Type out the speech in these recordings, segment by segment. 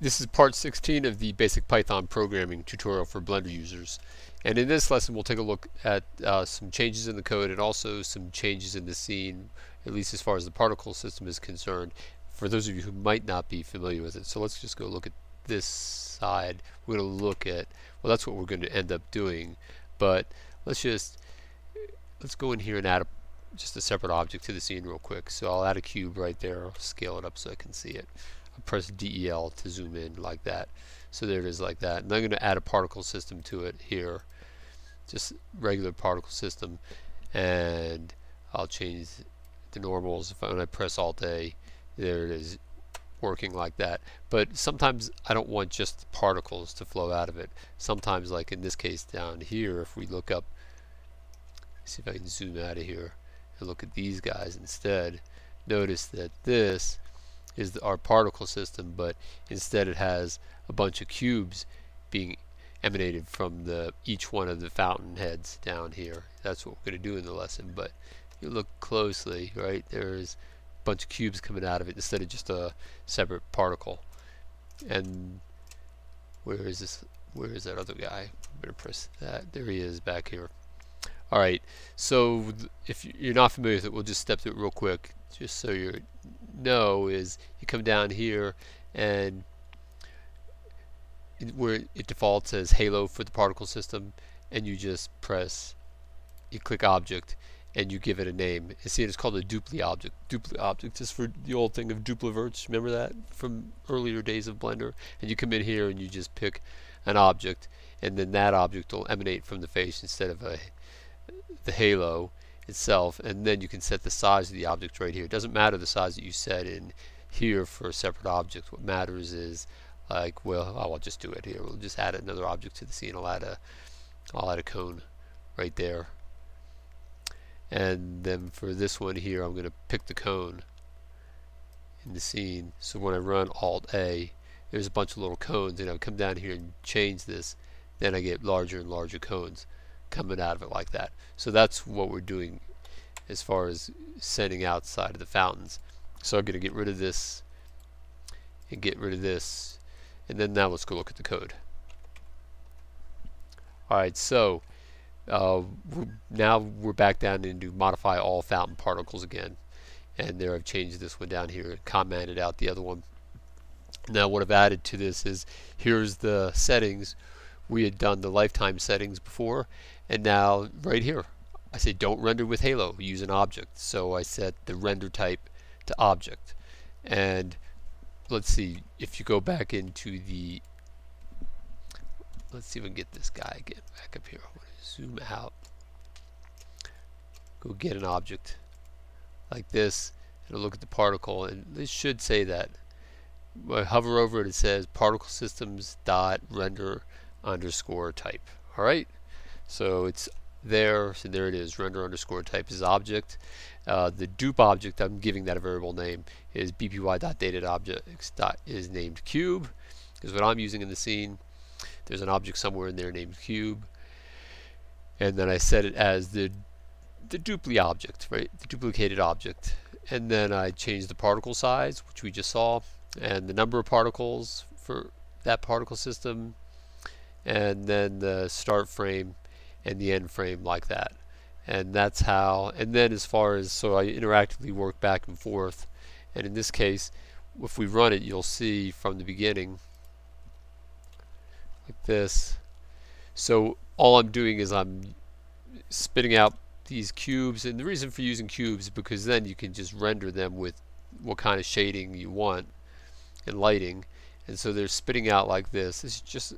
This is part 16 of the basic Python programming tutorial for Blender users, and in this lesson we'll take a look at some changes in the code and also some changes in the scene, at least as far as the particle system is concerned, for those of you who might not be familiar with it. So let's just go look at this side. We're going to look at, well, that's what we're going to end up doing, but let's go in here and add just a separate object to the scene real quick. So I'll add a cube right there, I'll scale it up so I can see it. I'll press DEL to zoom in like that. So there it is like that. And I'm going to add a particle system to it here. Just regular particle system. And I'll change the normals. When I press Alt A, there it is working like that. But sometimes I don't want just particles to flow out of it. Sometimes, like in this case down here, if we look up, see if I can zoom out of here and look at these guys instead, notice that this is our particle system, but instead it has a bunch of cubes being emanated from each one of the fountain heads down here. That's what we're going to do in the lesson, but if you look closely, right, there's a bunch of cubes coming out of it instead of just a separate particle. And where is this? Where is that other guy? I'm going to press that. There he is back here. Alright, so if you're not familiar with it, we'll just step through it real quick. Just so you know, is you come down here and where it defaults as halo for the particle system, and you just press, you click object and you give it a name. And see, it's called a dupli object. Dupli object is for the old thing of dupliverts, remember that from earlier days of Blender? And you come in here and you just pick an object, and then that object will emanate from the face instead of the halo itself, and then you can set the size of the object right here. It doesn't matter the size that you set in here for a separate object. What matters is, like, well, I'll just do it here. We'll just add another object to the scene. I'll add a cone right there. And then for this one here, I'm going to pick the cone in the scene. So when I run Alt A, there's a bunch of little cones, and I'll come down here and change this. Then I get larger and larger cones coming out of it like that. So that's what we're doing as far as sending outside of the fountains. So I'm going to get rid of this and get rid of this, and then now let's go look at the code. Alright, so now we're back down into modify all fountain particles again, and there I've changed this one down here and commented out the other one. Now what I've added to this is, here's the settings. We had done the lifetime settings before, and now right here I say don't render with halo, use an object. So I set the render type to object, and let's see if you go back into the, let's see if we can get this guy again back up here. I'm going to zoom out, go get an object like this, and look at the particle, and this should say that. I hover over it, it says particle systems dot render underscore type. Alright, so it's there, so there it is, render underscore type is object. The dupe object, I'm giving that a variable name, is bpy.datedObjects is named cube, is what I'm using in the scene. There's an object somewhere in there named cube, and then I set it as the dupli object, right, the duplicated object, and then I change the particle size, which we just saw, and the number of particles for that particle system, and then the start frame and the end frame like that. And that's how, and then as far as, so I interactively work back and forth, and in this case if we run it, you'll see from the beginning like this. So all I'm doing is I'm spitting out these cubes, and the reason for using cubes is because then you can just render them with what kind of shading you want and lighting, and so they're spitting out like this. This is just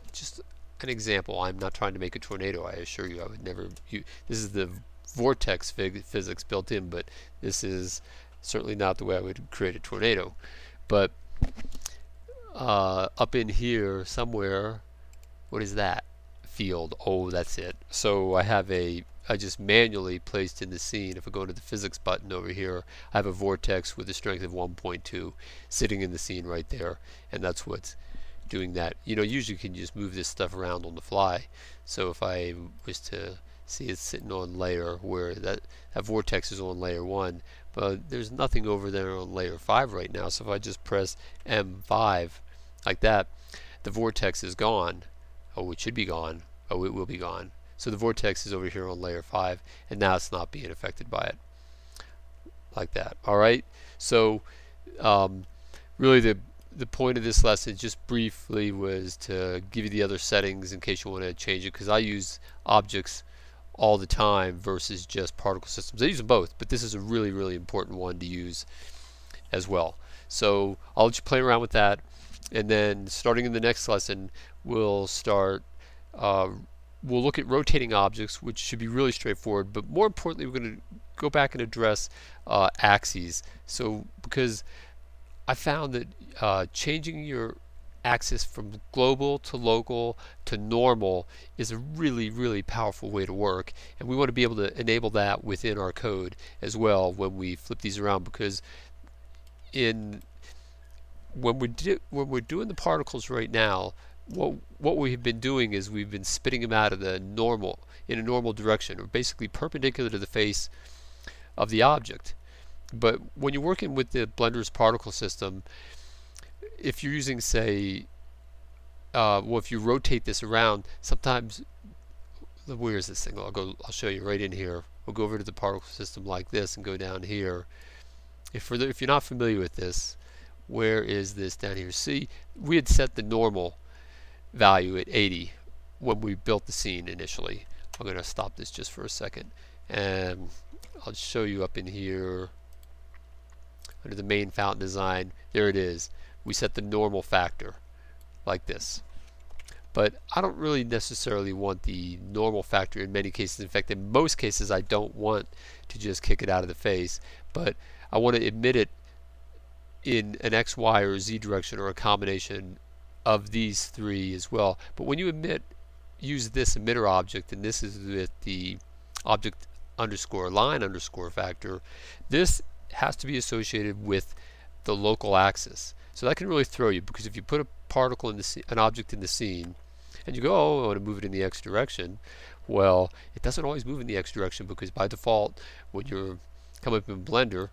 an example. I'm not trying to make a tornado, I assure you, I would never. This is the vortex physics built in, but this is certainly not the way I would create a tornado. But up in here somewhere, what is that field? Oh, that's it. So I just manually placed in the scene, if I go into the physics button over here, I have a vortex with a strength of 1.2 sitting in the scene right there, and that's what's doing that. You know, usually you can just move this stuff around on the fly. So if I was to see, it's sitting on layer where that vortex is on layer 1, but there's nothing over there on layer 5 right now. So if I just press M5 like that, the vortex is gone. Oh, it should be gone. Oh, it will be gone. So the vortex is over here on layer 5, and now it's not being affected by it, like that. All right. So really the point of this lesson, just briefly, was to give you the other settings in case you want to change it, because I use objects all the time versus just particle systems. I use them both, but this is a really, really important one to use as well. So I'll let you play around with that, and then starting in the next lesson, we'll start. We'll look at rotating objects, which should be really straightforward, but more importantly, we're going to go back and address axes. So, because I found that changing your axis from global to local to normal is a really, really powerful way to work, and we want to be able to enable that within our code as well when we flip these around, because when we're doing the particles right now, what we've been doing is we've been spitting them out of the normal, in a normal direction, or basically perpendicular to the face of the object. But when you're working with the Blender's particle system, if you're using, say, well, if you rotate this around, sometimes, where is this thing? I'll show you right in here. We'll go over to the particle system like this and go down here. If you're not familiar with this, where is this down here? See, we had set the normal value at 80 when we built the scene initially. I'm going to stop this just for a second, and I'll show you up in here under the main fountain design. There it is. We set the normal factor like this, but I don't really necessarily want the normal factor in many cases. In fact, in most cases, I don't want to just kick it out of the face, but I want to admit it in an X, Y, or Z direction, or a combination of these three as well. But when you use this emitter object, and this is with the object underscore line underscore factor, this has to be associated with the local axis. So that can really throw you, because if you put a particle in an object in the scene, and you go, oh, I want to move it in the X direction, well, it doesn't always move in the X direction, because by default, when you come up in Blender,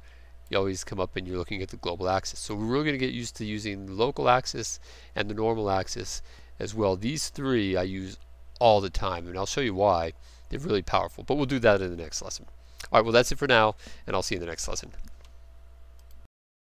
you always come up and you're looking at the global axis. So we're really going to get used to using the local axis and the normal axis as well. These three I use all the time, and I'll show you why. They're really powerful, but we'll do that in the next lesson. All right, well, that's it for now, and I'll see you in the next lesson.